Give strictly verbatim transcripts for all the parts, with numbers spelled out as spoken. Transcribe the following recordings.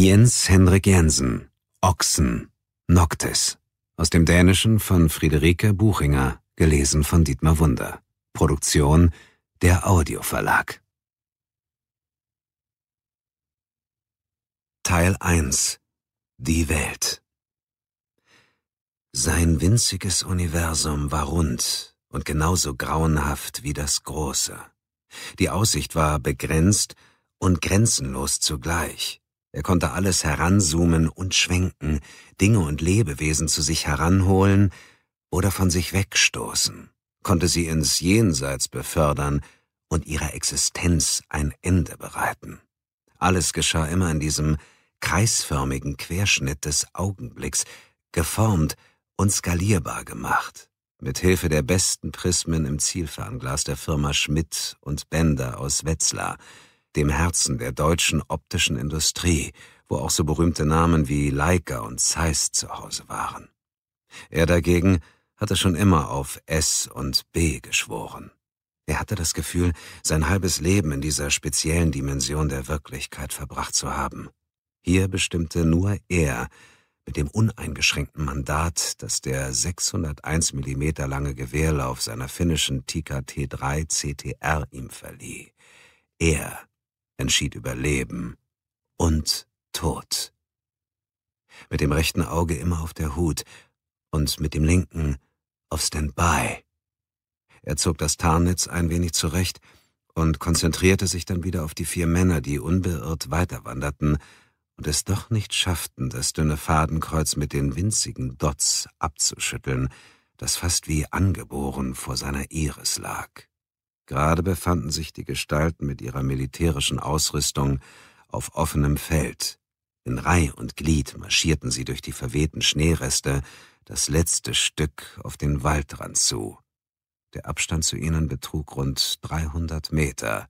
Jens Henrik Jensen, Oxen, Noctis, aus dem Dänischen von Friederike Buchinger, gelesen von Dietmar Wunder. Produktion der Audioverlag. Teil eins. Die Welt. Sein winziges Universum war rund und genauso grauenhaft wie das große. Die Aussicht war begrenzt und grenzenlos zugleich. Er konnte alles heranzoomen und schwenken, Dinge und Lebewesen zu sich heranholen oder von sich wegstoßen, konnte sie ins Jenseits befördern und ihrer Existenz ein Ende bereiten. Alles geschah immer in diesem kreisförmigen Querschnitt des Augenblicks, geformt und skalierbar gemacht, mit Hilfe der besten Prismen im Zielfernglas der Firma Schmidt und Bender aus Wetzlar, dem Herzen der deutschen optischen Industrie, wo auch so berühmte Namen wie Leica und Zeiss zu Hause waren. Er dagegen hatte schon immer auf S und B geschworen. Er hatte das Gefühl, sein halbes Leben in dieser speziellen Dimension der Wirklichkeit verbracht zu haben. Hier bestimmte nur er, mit dem uneingeschränkten Mandat, das der sechshunderteins Millimeter lange Gewehrlauf seiner finnischen Tika T drei C T R ihm verlieh. Er entschied über Leben und Tod. Mit dem rechten Auge immer auf der Hut und mit dem linken auf Standby. Er zog das Tarnnetz ein wenig zurecht und konzentrierte sich dann wieder auf die vier Männer, die unbeirrt weiterwanderten, und es doch nicht schafften, das dünne Fadenkreuz mit den winzigen Dots abzuschütteln, das fast wie angeboren vor seiner Iris lag. Gerade befanden sich die Gestalten mit ihrer militärischen Ausrüstung auf offenem Feld. In Reih und Glied marschierten sie durch die verwehten Schneereste das letzte Stück auf den Waldrand zu. Der Abstand zu ihnen betrug rund dreihundert Meter.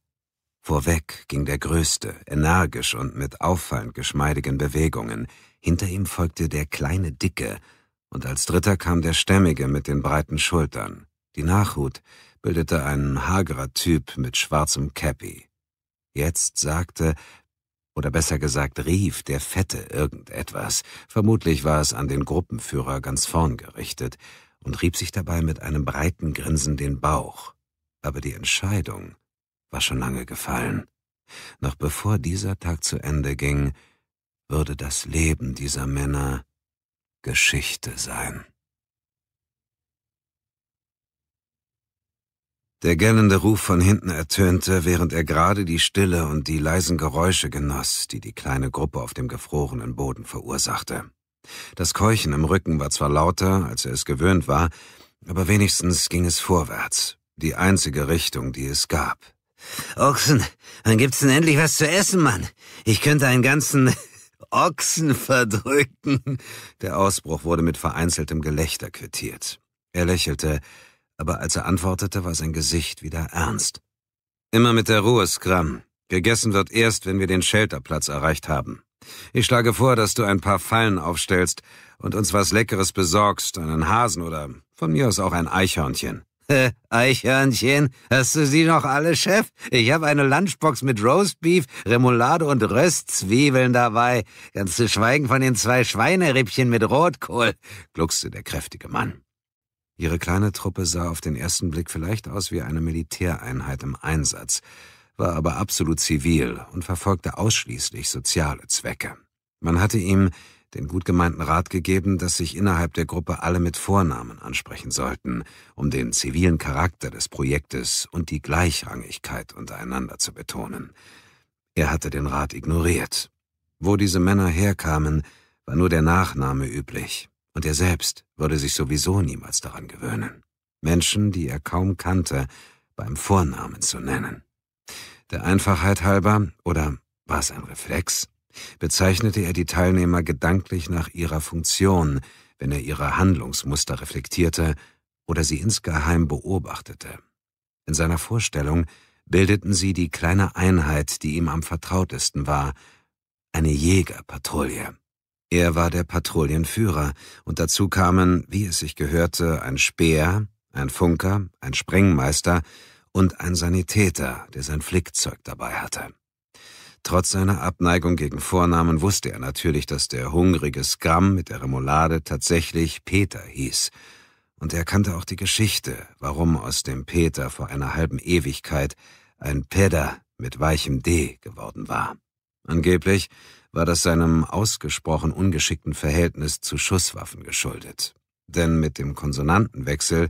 Vorweg ging der Größte, energisch und mit auffallend geschmeidigen Bewegungen. Hinter ihm folgte der kleine Dicke, und als Dritter kam der Stämmige mit den breiten Schultern. Die Nachhut bildete ein hagerer Typ mit schwarzem Käppi. Jetzt sagte, oder besser gesagt rief, der Fette irgendetwas. Vermutlich war es an den Gruppenführer ganz vorn gerichtet und rieb sich dabei mit einem breiten Grinsen den Bauch. Aber die Entscheidung war schon lange gefallen. Noch bevor dieser Tag zu Ende ging, würde das Leben dieser Männer Geschichte sein. Der gellende Ruf von hinten ertönte, während er gerade die Stille und die leisen Geräusche genoss, die die kleine Gruppe auf dem gefrorenen Boden verursachte. Das Keuchen im Rücken war zwar lauter, als er es gewöhnt war, aber wenigstens ging es vorwärts, die einzige Richtung, die es gab. »Ochsen, wann gibt's denn endlich was zu essen, Mann? Ich könnte einen ganzen Ochsen verdrücken.« Der Ausbruch wurde mit vereinzeltem Gelächter quittiert. Er lächelte, aber als er antwortete, war sein Gesicht wieder ernst. »Immer mit der Ruhe, Skram. Gegessen wird erst, wenn wir den Shelterplatz erreicht haben. Ich schlage vor, dass du ein paar Fallen aufstellst und uns was Leckeres besorgst, einen Hasen oder von mir aus auch ein Eichhörnchen.« Äh, Eichhörnchen? Hast du sie noch alle, Chef? Ich habe eine Lunchbox mit Roastbeef, Remoulade und Röstzwiebeln dabei. Ganz zu schweigen von den zwei Schweinerippchen mit Rotkohl, gluckste der kräftige Mann. Ihre kleine Truppe sah auf den ersten Blick vielleicht aus wie eine Militäreinheit im Einsatz, war aber absolut zivil und verfolgte ausschließlich soziale Zwecke. Man hatte ihm den gut gemeinten Rat gegeben, dass sich innerhalb der Gruppe alle mit Vornamen ansprechen sollten, um den zivilen Charakter des Projektes und die Gleichrangigkeit untereinander zu betonen. Er hatte den Rat ignoriert. Wo diese Männer herkamen, war nur der Nachname üblich, und er selbst würde sich sowieso niemals daran gewöhnen, Menschen, die er kaum kannte, beim Vornamen zu nennen. Der Einfachheit halber, oder war es ein Reflex, bezeichnete er die Teilnehmer gedanklich nach ihrer Funktion, wenn er ihre Handlungsmuster reflektierte oder sie insgeheim beobachtete. In seiner Vorstellung bildeten sie die kleine Einheit, die ihm am vertrautesten war, eine Jägerpatrouille. Er war der Patrouillenführer, und dazu kamen, wie es sich gehörte, ein Speer, ein Funker, ein Sprengmeister und ein Sanitäter, der sein Flickzeug dabei hatte. Trotz seiner Abneigung gegen Vornamen wusste er natürlich, dass der hungrige Skram mit der Remoulade tatsächlich Peter hieß. Und er kannte auch die Geschichte, warum aus dem Peter vor einer halben Ewigkeit ein Peder mit weichem D geworden war. Angeblich war das seinem ausgesprochen ungeschickten Verhältnis zu Schusswaffen geschuldet. Denn mit dem Konsonantenwechsel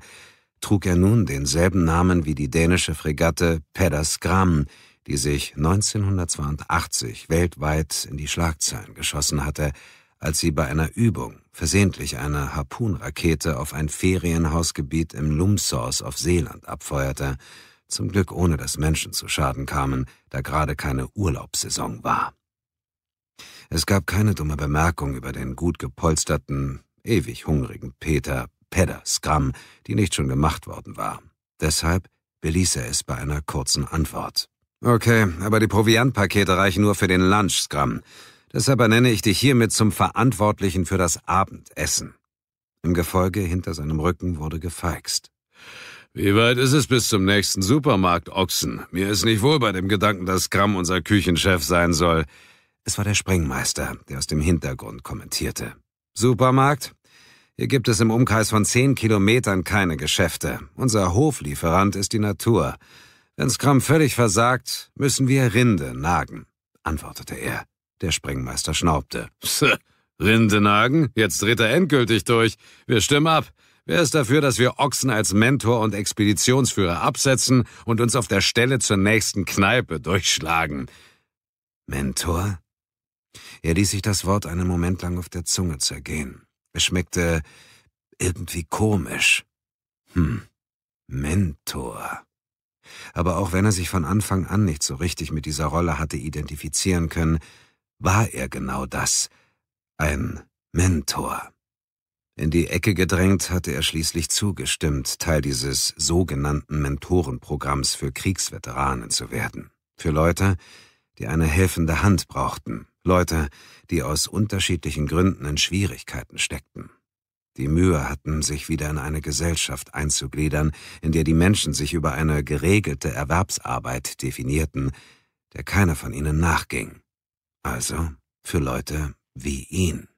trug er nun denselben Namen wie die dänische Fregatte Peder Skram, die sich neunzehnhundertzweiundachtzig weltweit in die Schlagzeilen geschossen hatte, als sie bei einer Übung versehentlich eine Harpunrakete auf ein Ferienhausgebiet im Lumsås auf Seeland abfeuerte, zum Glück ohne dass Menschen zu Schaden kamen, da gerade keine Urlaubssaison war. Es gab keine dumme Bemerkung über den gut gepolsterten, ewig hungrigen Peter Peder Skram, die nicht schon gemacht worden war. Deshalb beließ er es bei einer kurzen Antwort. »Okay, aber die Proviantpakete reichen nur für den Lunch, Skram. Deshalb ernenne ich dich hiermit zum Verantwortlichen für das Abendessen.« Im Gefolge hinter seinem Rücken wurde gefeixt. »Wie weit ist es bis zum nächsten Supermarkt, Oxen? Mir ist nicht wohl bei dem Gedanken, dass Skram unser Küchenchef sein soll.« Es war der Sprengmeister, der aus dem Hintergrund kommentierte. »Supermarkt? Hier gibt es im Umkreis von zehn Kilometern keine Geschäfte. Unser Hoflieferant ist die Natur. Wenn Skram völlig versagt, müssen wir Rinde nagen«, antwortete er. Der Sprengmeister schnaubte. »Rinde nagen? Jetzt dreht er endgültig durch. Wir stimmen ab. Wer ist dafür, dass wir Oxen als Mentor und Expeditionsführer absetzen und uns auf der Stelle zur nächsten Kneipe durchschlagen?« »Mentor?« Er ließ sich das Wort einen Moment lang auf der Zunge zergehen. Es schmeckte irgendwie komisch. Hm, Mentor. Aber auch wenn er sich von Anfang an nicht so richtig mit dieser Rolle hatte identifizieren können, war er genau das, ein Mentor. In die Ecke gedrängt hatte er schließlich zugestimmt, Teil dieses sogenannten Mentorenprogramms für Kriegsveteranen zu werden. Für Leute, die eine helfende Hand brauchten. Leute, die aus unterschiedlichen Gründen in Schwierigkeiten steckten. Die Mühe hatten, sich wieder in eine Gesellschaft einzugliedern, in der die Menschen sich über eine geregelte Erwerbsarbeit definierten, der keiner von ihnen nachging. Also für Leute wie ihn.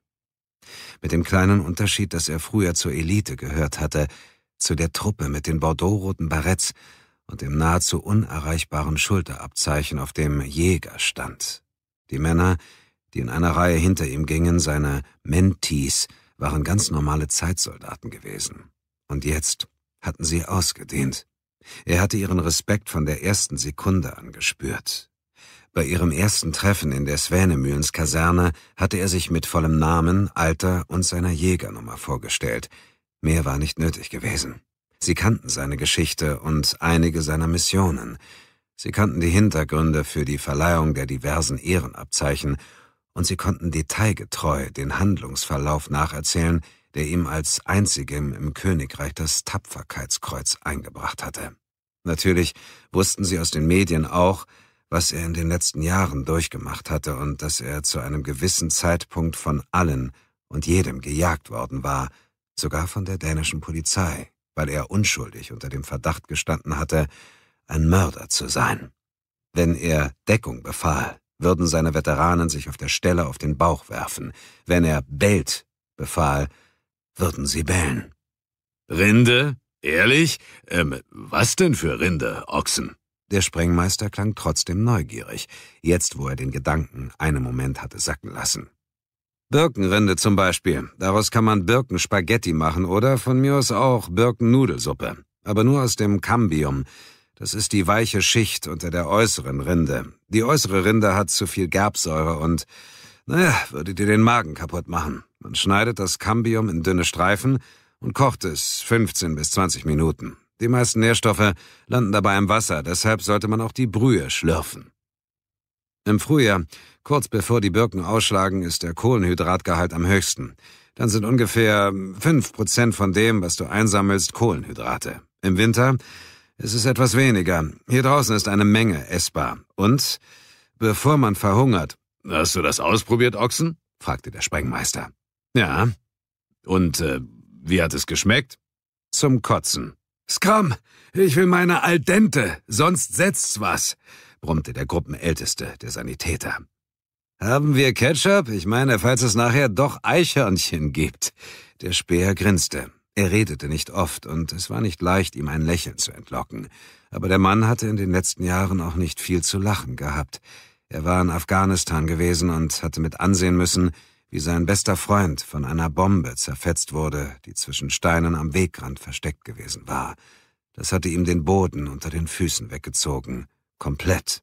Mit dem kleinen Unterschied, dass er früher zur Elite gehört hatte, zu der Truppe mit den bordeauxroten Baretts und dem nahezu unerreichbaren Schulterabzeichen, auf dem Jäger stand. Die Männer, die in einer Reihe hinter ihm gingen, seine Mentees, waren ganz normale Zeitsoldaten gewesen. Und jetzt hatten sie ausgedehnt. Er hatte ihren Respekt von der ersten Sekunde an gespürt. Bei ihrem ersten Treffen in der Svenemühlenskaserne hatte er sich mit vollem Namen, Alter und seiner Jägernummer vorgestellt. Mehr war nicht nötig gewesen. Sie kannten seine Geschichte und einige seiner Missionen. Sie kannten die Hintergründe für die Verleihung der diversen Ehrenabzeichen und sie konnten detailgetreu den Handlungsverlauf nacherzählen, der ihm als einzigem im Königreich das Tapferkeitskreuz eingebracht hatte. Natürlich wussten sie aus den Medien auch, was er in den letzten Jahren durchgemacht hatte und dass er zu einem gewissen Zeitpunkt von allen und jedem gejagt worden war, sogar von der dänischen Polizei, weil er unschuldig unter dem Verdacht gestanden hatte, ein Mörder zu sein. Wenn er Deckung befahl, würden seine Veteranen sich auf der Stelle auf den Bauch werfen. Wenn er bellt befahl, würden sie bellen. »Rinde? Ehrlich? Ähm, was denn für Rinde, Ochsen?« Der Sprengmeister klang trotzdem neugierig, jetzt wo er den Gedanken einen Moment hatte sacken lassen. »Birkenrinde zum Beispiel. Daraus kann man Birkenspaghetti machen oder von mir aus auch Birkennudelsuppe. Aber nur aus dem Kambium. Das ist die weiche Schicht unter der äußeren Rinde. Die äußere Rinde hat zu viel Gerbsäure und, naja, würde dir den Magen kaputt machen. Man schneidet das Kambium in dünne Streifen und kocht es fünfzehn bis zwanzig Minuten. Die meisten Nährstoffe landen dabei im Wasser, deshalb sollte man auch die Brühe schlürfen. Im Frühjahr, kurz bevor die Birken ausschlagen, ist der Kohlenhydratgehalt am höchsten. Dann sind ungefähr fünf Prozent von dem, was du einsammelst, Kohlenhydrate. Im Winter... Es ist etwas weniger. Hier draußen ist eine Menge essbar. Und bevor man verhungert... »Hast du das ausprobiert, Ochsen?« fragte der Sprengmeister. »Ja. Und äh, wie hat es geschmeckt?« »Zum Kotzen.« »Skram, ich will meine Al dente, sonst setzt's was. brummte der Gruppenälteste, der Sanitäter. »Haben wir Ketchup? Ich meine, falls es nachher doch Eichhörnchen gibt.« Der Späher grinste. Er redete nicht oft, und es war nicht leicht, ihm ein Lächeln zu entlocken. Aber der Mann hatte in den letzten Jahren auch nicht viel zu lachen gehabt. Er war in Afghanistan gewesen und hatte mit ansehen müssen, wie sein bester Freund von einer Bombe zerfetzt wurde, die zwischen Steinen am Wegrand versteckt gewesen war. Das hatte ihm den Boden unter den Füßen weggezogen. Komplett.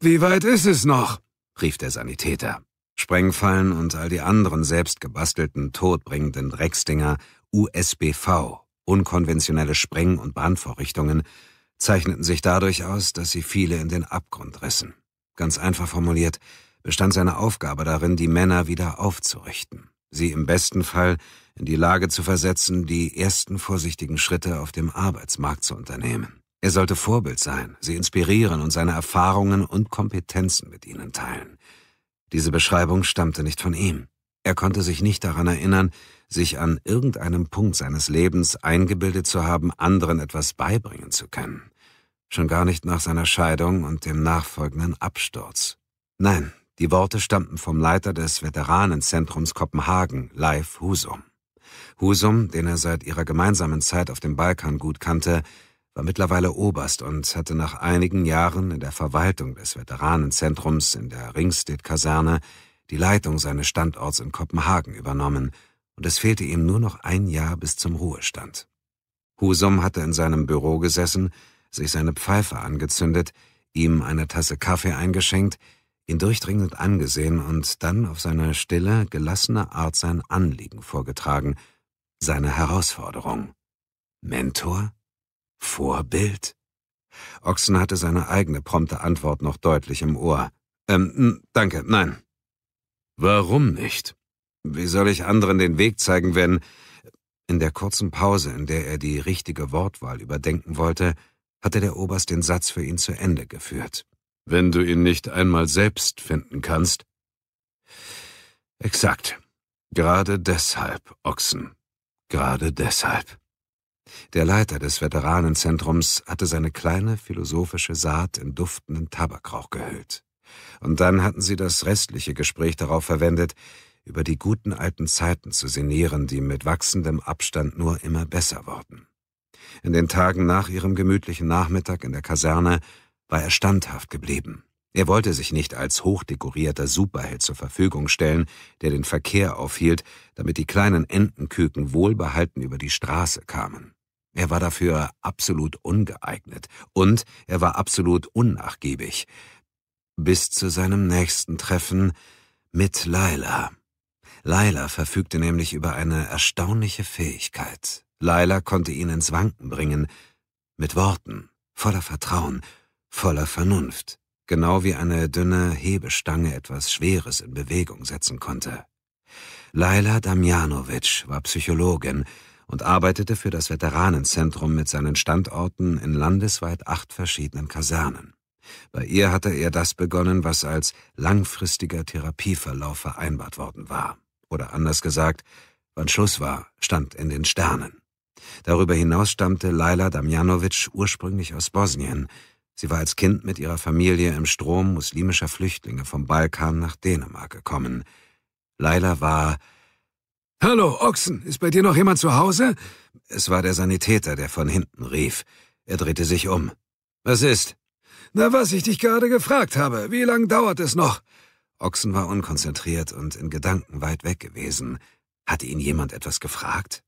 »Wie weit ist es noch?« rief der Sanitäter. Sprengfallen und all die anderen selbstgebastelten, todbringenden Drecksdinger, U S B V, unkonventionelle Spreng- und Brandvorrichtungen, zeichneten sich dadurch aus, dass sie viele in den Abgrund rissen. Ganz einfach formuliert, bestand seine Aufgabe darin, die Männer wieder aufzurichten, sie im besten Fall in die Lage zu versetzen, die ersten vorsichtigen Schritte auf dem Arbeitsmarkt zu unternehmen. Er sollte Vorbild sein, sie inspirieren und seine Erfahrungen und Kompetenzen mit ihnen teilen. Diese Beschreibung stammte nicht von ihm. Er konnte sich nicht daran erinnern, sich an irgendeinem Punkt seines Lebens eingebildet zu haben, anderen etwas beibringen zu können. Schon gar nicht nach seiner Scheidung und dem nachfolgenden Absturz. Nein, die Worte stammten vom Leiter des Veteranenzentrums Kopenhagen, Leif Husum. Husum, den er seit ihrer gemeinsamen Zeit auf dem Balkan gut kannte, war mittlerweile Oberst und hatte nach einigen Jahren in der Verwaltung des Veteranenzentrums in der Ringstedt Kaserne die Leitung seines Standorts in Kopenhagen übernommen, und es fehlte ihm nur noch ein Jahr bis zum Ruhestand. Husum hatte in seinem Büro gesessen, sich seine Pfeife angezündet, ihm eine Tasse Kaffee eingeschenkt, ihn durchdringend angesehen und dann auf seine stille, gelassene Art sein Anliegen vorgetragen, seine Herausforderung. Mentor? Vorbild? Oxen hatte seine eigene prompte Antwort noch deutlich im Ohr. Ähm, danke, nein. Warum nicht? Wie soll ich anderen den Weg zeigen, wenn... In der kurzen Pause, in der er die richtige Wortwahl überdenken wollte, hatte der Oberst den Satz für ihn zu Ende geführt. Wenn du ihn nicht einmal selbst finden kannst? Exakt. Gerade deshalb, Oxen. Gerade deshalb. Der Leiter des Veteranenzentrums hatte seine kleine philosophische Saat in duftenden Tabakrauch gehüllt. Und dann hatten sie das restliche Gespräch darauf verwendet, über die guten alten Zeiten zu sinnieren, die mit wachsendem Abstand nur immer besser wurden. In den Tagen nach ihrem gemütlichen Nachmittag in der Kaserne war er standhaft geblieben. Er wollte sich nicht als hochdekorierter Superheld zur Verfügung stellen, der den Verkehr aufhielt, damit die kleinen Entenküken wohlbehalten über die Straße kamen. Er war dafür absolut ungeeignet und er war absolut unnachgiebig. Bis zu seinem nächsten Treffen mit Laila. Laila verfügte nämlich über eine erstaunliche Fähigkeit. Laila konnte ihn ins Wanken bringen, mit Worten, voller Vertrauen, voller Vernunft, genau wie eine dünne Hebestange etwas Schweres in Bewegung setzen konnte. Laila Damjanovic war Psychologin und arbeitete für das Veteranenzentrum mit seinen Standorten in landesweit acht verschiedenen Kasernen. Bei ihr hatte er das begonnen, was als langfristiger Therapieverlauf vereinbart worden war. Oder anders gesagt, wann Schluss war, stand in den Sternen. Darüber hinaus stammte Laila Damjanovic ursprünglich aus Bosnien. Sie war als Kind mit ihrer Familie im Strom muslimischer Flüchtlinge vom Balkan nach Dänemark gekommen. Laila war... »Hallo, Oxen, ist bei dir noch jemand zu Hause?« Es war der Sanitäter, der von hinten rief. Er drehte sich um. »Was ist?« »Na, was ich dich gerade gefragt habe. Wie lange dauert es noch?« Oxen war unkonzentriert und in Gedanken weit weg gewesen. Hatte ihn jemand etwas gefragt?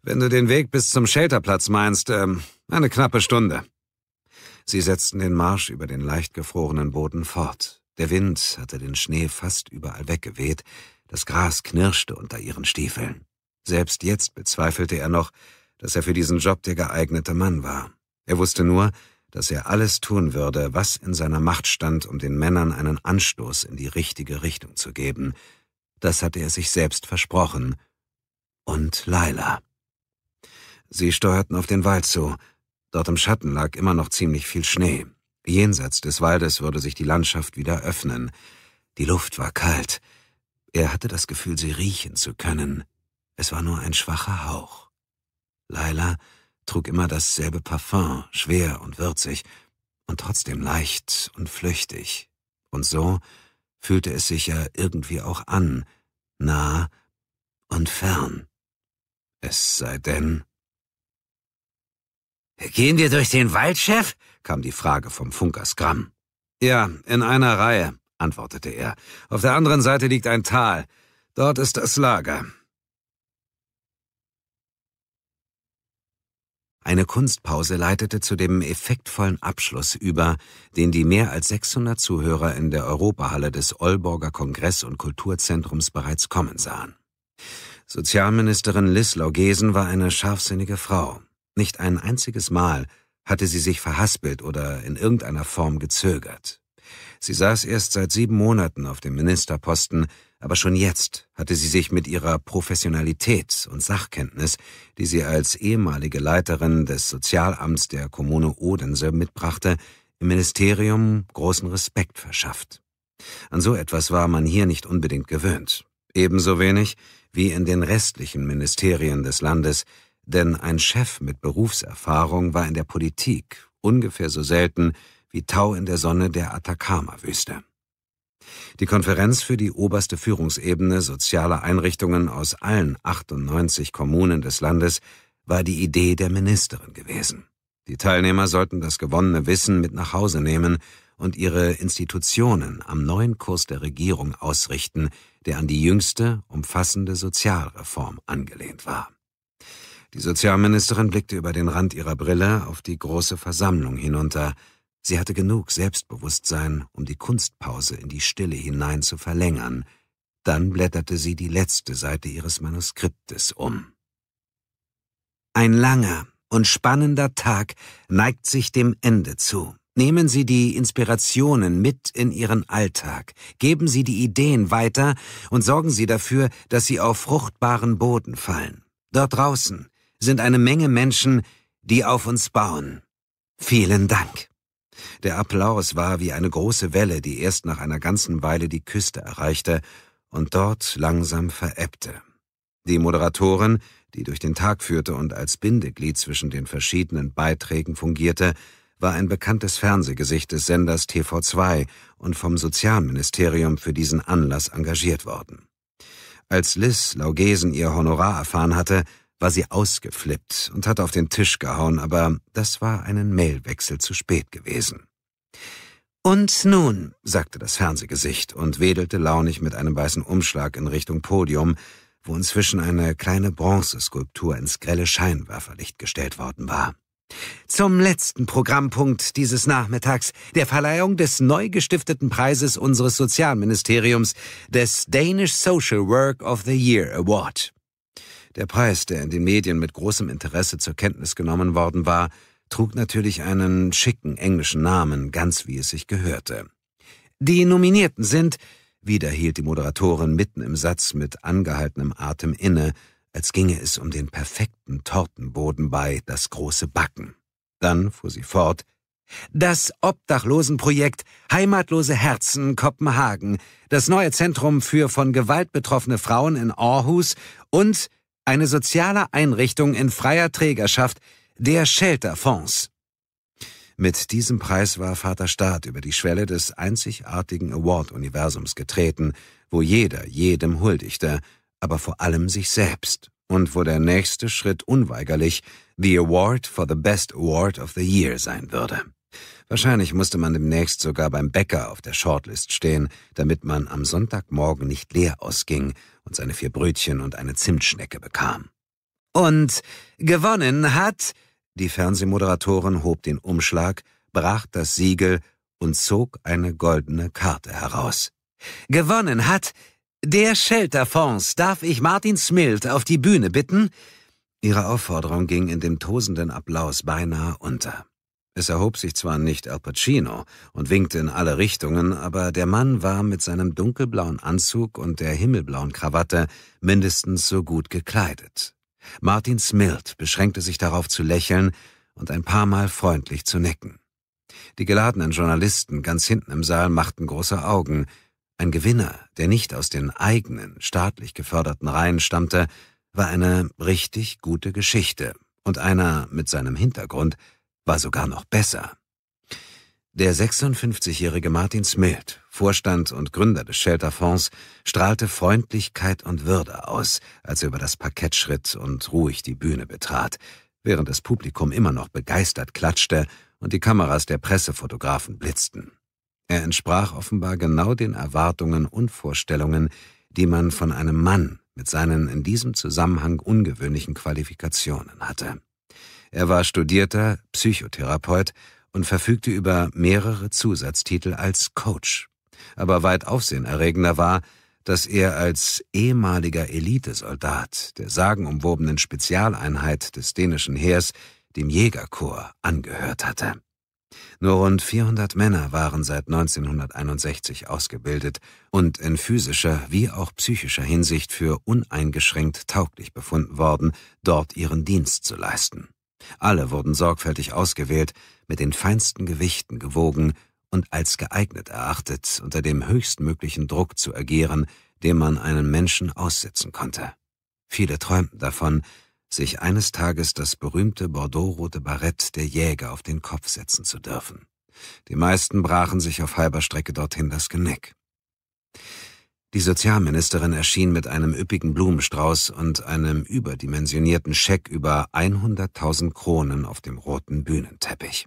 »Wenn du den Weg bis zum Shelterplatz meinst, ähm, eine knappe Stunde.« Sie setzten den Marsch über den leicht gefrorenen Boden fort. Der Wind hatte den Schnee fast überall weggeweht. Das Gras knirschte unter ihren Stiefeln. Selbst jetzt bezweifelte er noch, dass er für diesen Job der geeignete Mann war. Er wusste nur, dass er alles tun würde, was in seiner Macht stand, um den Männern einen Anstoß in die richtige Richtung zu geben. Das hatte er sich selbst versprochen. Und Laila. Sie steuerten auf den Wald zu. Dort im Schatten lag immer noch ziemlich viel Schnee. Jenseits des Waldes würde sich die Landschaft wieder öffnen. Die Luft war kalt. Er hatte das Gefühl, sie riechen zu können. Es war nur ein schwacher Hauch. Laila trug immer dasselbe Parfum, schwer und würzig, und trotzdem leicht und flüchtig. Und so fühlte es sich ja irgendwie auch an, nah und fern. Es sei denn... »Gehen wir durch den Wald, Chef?« kam die Frage vom Funker Skram. »Ja, in einer Reihe«, antwortete er. »Auf der anderen Seite liegt ein Tal. Dort ist das Lager.« Eine Kunstpause leitete zu dem effektvollen Abschluss über, den die mehr als sechshundert Zuhörer in der Europahalle des Olborger Kongress- und Kulturzentrums bereits kommen sahen. Sozialministerin Lis Laugesen war eine scharfsinnige Frau. Nicht ein einziges Mal hatte sie sich verhaspelt oder in irgendeiner Form gezögert. Sie saß erst seit sieben Monaten auf dem Ministerposten, aber schon jetzt hatte sie sich mit ihrer Professionalität und Sachkenntnis, die sie als ehemalige Leiterin des Sozialamts der Kommune Odense mitbrachte, im Ministerium großen Respekt verschafft. An so etwas war man hier nicht unbedingt gewöhnt. Ebenso wenig wie in den restlichen Ministerien des Landes, denn ein Chef mit Berufserfahrung war in der Politik ungefähr so selten wie Tau in der Sonne der Atacama-Wüste. Die Konferenz für die oberste Führungsebene sozialer Einrichtungen aus allen achtundneunzig Kommunen des Landes war die Idee der Ministerin gewesen. Die Teilnehmer sollten das gewonnene Wissen mit nach Hause nehmen und ihre Institutionen am neuen Kurs der Regierung ausrichten, der an die jüngste, umfassende Sozialreform angelehnt war. Die Sozialministerin blickte über den Rand ihrer Brille auf die große Versammlung hinunter. Sie hatte genug Selbstbewusstsein, um die Kunstpause in die Stille hinein zu verlängern. Dann blätterte sie die letzte Seite ihres Manuskriptes um. Ein langer und spannender Tag neigt sich dem Ende zu. Nehmen Sie die Inspirationen mit in Ihren Alltag, geben Sie die Ideen weiter und sorgen Sie dafür, dass sie auf fruchtbaren Boden fallen. Dort draußen sind eine Menge Menschen, die auf uns bauen. Vielen Dank. Der Applaus war wie eine große Welle, die erst nach einer ganzen Weile die Küste erreichte und dort langsam verebbte. Die Moderatorin, die durch den Tag führte und als Bindeglied zwischen den verschiedenen Beiträgen fungierte, war ein bekanntes Fernsehgesicht des Senders T V zwei und vom Sozialministerium für diesen Anlass engagiert worden. Als Lis Laugesen ihr Honorar erfahren hatte, war sie ausgeflippt und hat auf den Tisch gehauen, aber das war einen Mailwechsel zu spät gewesen. »Und nun«, sagte das Fernsehgesicht und wedelte launig mit einem weißen Umschlag in Richtung Podium, wo inzwischen eine kleine Bronzeskulptur ins grelle Scheinwerferlicht gestellt worden war. »Zum letzten Programmpunkt dieses Nachmittags, der Verleihung des neu gestifteten Preises unseres Sozialministeriums, des Danish Social Work of the Year Award.« Der Preis, der in den Medien mit großem Interesse zur Kenntnis genommen worden war, trug natürlich einen schicken englischen Namen, ganz wie es sich gehörte. Die Nominierten sind, wieder hielt die Moderatorin mitten im Satz mit angehaltenem Atem inne, als ginge es um den perfekten Tortenboden bei Das große Backen. Dann fuhr sie fort, das Obdachlosenprojekt Heimatlose Herzen Kopenhagen, das neue Zentrum für von Gewalt betroffene Frauen in Aarhus und eine soziale Einrichtung in freier Trägerschaft, der Shelterfonds. Mit diesem Preis war Vater Staat über die Schwelle des einzigartigen Award-Universums getreten, wo jeder jedem huldigte, aber vor allem sich selbst, und wo der nächste Schritt unweigerlich The Award for the Best Award of the Year sein würde. Wahrscheinlich musste man demnächst sogar beim Bäcker auf der Shortlist stehen, damit man am Sonntagmorgen nicht leer ausging und seine vier Brötchen und eine Zimtschnecke bekam. Und gewonnen hat... Die Fernsehmoderatorin hob den Umschlag, brach das Siegel und zog eine goldene Karte heraus. Gewonnen hat der Shelterfonds. Darf ich Martin Smidt auf die Bühne bitten? Ihre Aufforderung ging in dem tosenden Applaus beinahe unter. Es erhob sich zwar nicht Al Pacino und winkte in alle Richtungen, aber der Mann war mit seinem dunkelblauen Anzug und der himmelblauen Krawatte mindestens so gut gekleidet. Martin Smidt beschränkte sich darauf zu lächeln und ein paar Mal freundlich zu necken. Die geladenen Journalisten ganz hinten im Saal machten große Augen. Ein Gewinner, der nicht aus den eigenen, staatlich geförderten Reihen stammte, war eine richtig gute Geschichte und einer mit seinem Hintergrund war sogar noch besser. Der sechsundfünfzigjährige Martin Smidt, Vorstand und Gründer des Shelterfonds, strahlte Freundlichkeit und Würde aus, als er über das Parkett schritt und ruhig die Bühne betrat, während das Publikum immer noch begeistert klatschte und die Kameras der Pressefotografen blitzten. Er entsprach offenbar genau den Erwartungen und Vorstellungen, die man von einem Mann mit seinen in diesem Zusammenhang ungewöhnlichen Qualifikationen hatte. Er war studierter Psychotherapeut und verfügte über mehrere Zusatztitel als Coach. Aber weit aufsehenerregender war, dass er als ehemaliger Elitesoldat der sagenumwobenen Spezialeinheit des dänischen Heers, dem Jägerkorps, angehört hatte. Nur rund vierhundert Männer waren seit neunzehnhunderteinundsechzig ausgebildet und in physischer wie auch psychischer Hinsicht für uneingeschränkt tauglich befunden worden, dort ihren Dienst zu leisten. Alle wurden sorgfältig ausgewählt, mit den feinsten Gewichten gewogen und als geeignet erachtet, unter dem höchstmöglichen Druck zu agieren, dem man einen Menschen aussetzen konnte. Viele träumten davon, sich eines Tages das berühmte bordeauxrote Barett der Jäger auf den Kopf setzen zu dürfen. Die meisten brachen sich auf halber Strecke dorthin das Genick. Die Sozialministerin erschien mit einem üppigen Blumenstrauß und einem überdimensionierten Scheck über hunderttausend Kronen auf dem roten Bühnenteppich.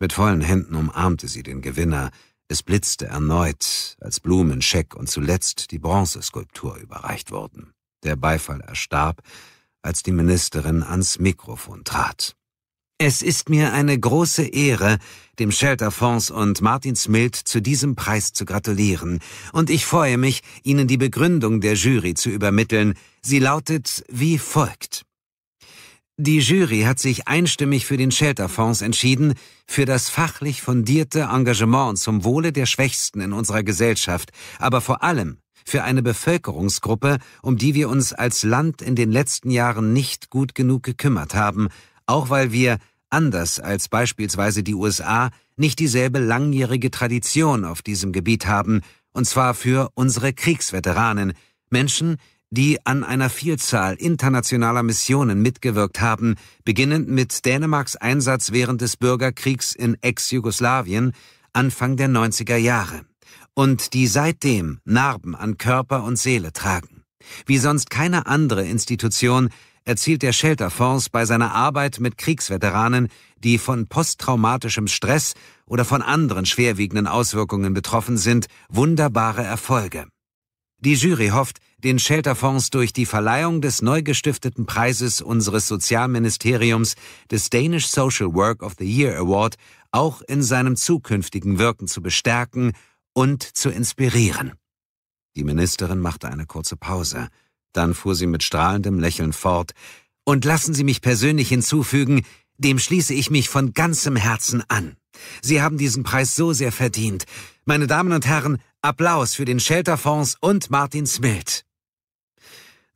Mit vollen Händen umarmte sie den Gewinner, es blitzte erneut, als Blumen, Scheck und zuletzt die Bronzeskulptur überreicht wurden. Der Beifall erstarb, als die Ministerin ans Mikrofon trat. Es ist mir eine große Ehre, dem Shelterfonds und Martin Smidt zu diesem Preis zu gratulieren, und ich freue mich, Ihnen die Begründung der Jury zu übermitteln. Sie lautet wie folgt. Die Jury hat sich einstimmig für den Shelterfonds entschieden, für das fachlich fundierte Engagement zum Wohle der Schwächsten in unserer Gesellschaft, aber vor allem für eine Bevölkerungsgruppe, um die wir uns als Land in den letzten Jahren nicht gut genug gekümmert haben, auch weil wir, anders als beispielsweise die U S A, nicht dieselbe langjährige Tradition auf diesem Gebiet haben, und zwar für unsere Kriegsveteranen, Menschen, die an einer Vielzahl internationaler Missionen mitgewirkt haben, beginnend mit Dänemarks Einsatz während des Bürgerkriegs in Ex-Jugoslawien Anfang der neunziger Jahre, und die seitdem Narben an Körper und Seele tragen. Wie sonst keine andere Institution erzielt der Shelterfonds bei seiner Arbeit mit Kriegsveteranen, die von posttraumatischem Stress oder von anderen schwerwiegenden Auswirkungen betroffen sind, wunderbare Erfolge. Die Jury hofft, den Shelterfonds durch die Verleihung des neu gestifteten Preises unseres Sozialministeriums, des Danish Social Work of the Year Award, auch in seinem zukünftigen Wirken zu bestärken und zu inspirieren. Die Ministerin machte eine kurze Pause. Dann fuhr sie mit strahlendem Lächeln fort. Und lassen Sie mich persönlich hinzufügen, dem schließe ich mich von ganzem Herzen an. Sie haben diesen Preis so sehr verdient. Meine Damen und Herren, Applaus für den Shelterfonds und Martin Smidt.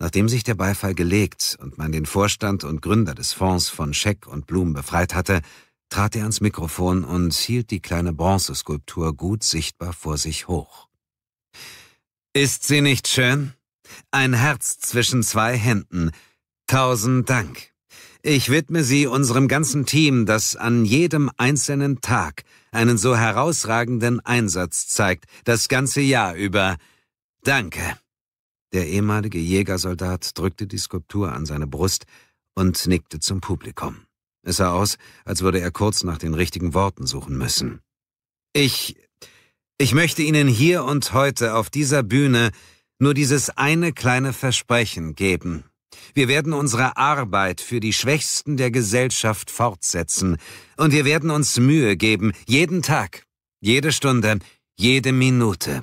Nachdem sich der Beifall gelegt und man den Vorstand und Gründer des Fonds von Scheck und Blumen befreit hatte, trat er ans Mikrofon und hielt die kleine Bronzeskulptur gut sichtbar vor sich hoch. Ist sie nicht schön? Ein Herz zwischen zwei Händen. Tausend Dank. Ich widme sie unserem ganzen Team, das an jedem einzelnen Tag einen so herausragenden Einsatz zeigt, das ganze Jahr über. Danke. Der ehemalige Jägersoldat drückte die Skulptur an seine Brust und nickte zum Publikum. Es sah aus, als würde er kurz nach den richtigen Worten suchen müssen. Ich, ich möchte Ihnen hier und heute auf dieser Bühne nur dieses eine kleine Versprechen geben. Wir werden unsere Arbeit für die Schwächsten der Gesellschaft fortsetzen, und wir werden uns Mühe geben, jeden Tag, jede Stunde, jede Minute.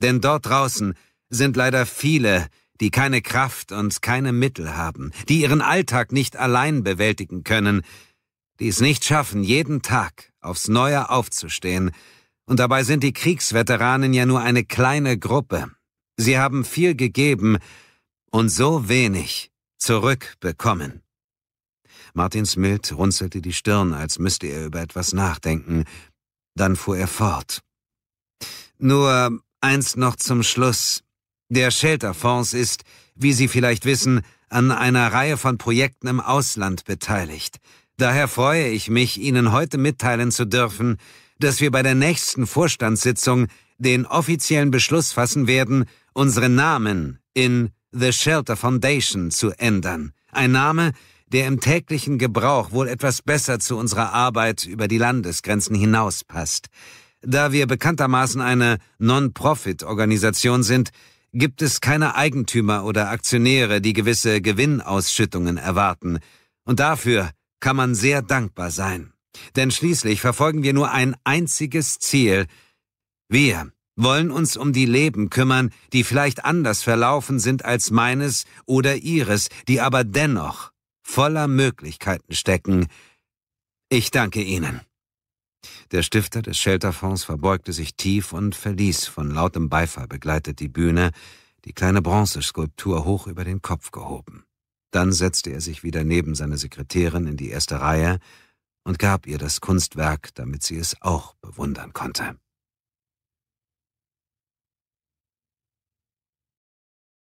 Denn dort draußen sind leider viele, die keine Kraft und keine Mittel haben, die ihren Alltag nicht allein bewältigen können, die es nicht schaffen, jeden Tag aufs Neue aufzustehen. Und dabei sind die Kriegsveteranen ja nur eine kleine Gruppe. Sie haben viel gegeben und so wenig zurückbekommen. Martin Smidt runzelte die Stirn, als müsste er über etwas nachdenken. Dann fuhr er fort. Nur eins noch zum Schluss. Der Shelterfonds ist, wie Sie vielleicht wissen, an einer Reihe von Projekten im Ausland beteiligt. Daher freue ich mich, Ihnen heute mitteilen zu dürfen, dass wir bei der nächsten Vorstandssitzung den offiziellen Beschluss fassen werden, unsere Namen in The Shelter Foundation zu ändern. Ein Name, der im täglichen Gebrauch wohl etwas besser zu unserer Arbeit über die Landesgrenzen hinaus passt. Da wir bekanntermaßen eine Non-Profit-Organisation sind, gibt es keine Eigentümer oder Aktionäre, die gewisse Gewinnausschüttungen erwarten. Und dafür kann man sehr dankbar sein. Denn schließlich verfolgen wir nur ein einziges Ziel. Wir wollen uns um die Leben kümmern, die vielleicht anders verlaufen sind als meines oder ihres, die aber dennoch voller Möglichkeiten stecken. Ich danke Ihnen. Der Stifter des Shelterfonds verbeugte sich tief und verließ, von lautem Beifall begleitet, die Bühne, die kleine Bronzeskulptur hoch über den Kopf gehoben. Dann setzte er sich wieder neben seine Sekretärin in die erste Reihe und gab ihr das Kunstwerk, damit sie es auch bewundern konnte.